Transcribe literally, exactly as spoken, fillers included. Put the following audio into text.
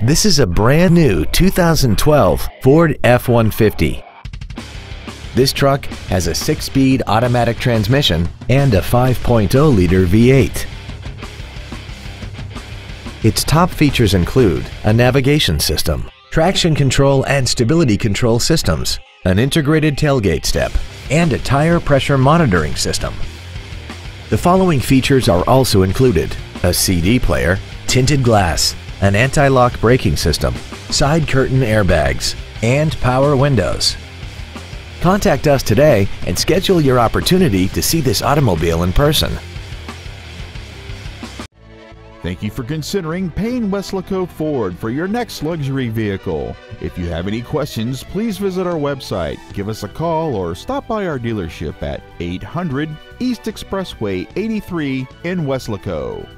This is a brand new two thousand twelve Ford F one fifty. This truck has a six-speed automatic transmission and a five point oh liter V eight. Its top features include a navigation system, traction control and stability control systems, an integrated tailgate step, and a tire pressure monitoring system. The following features are also included: a C D player, tinted glass, an anti-lock braking system, side curtain airbags, and power windows. Contact us today and schedule your opportunity to see this automobile in person. Thank you for considering Payne Weslaco Ford for your next luxury vehicle. If you have any questions, please visit our website, give us a call, or stop by our dealership at eight hundred East Expressway eighty-three in Weslaco.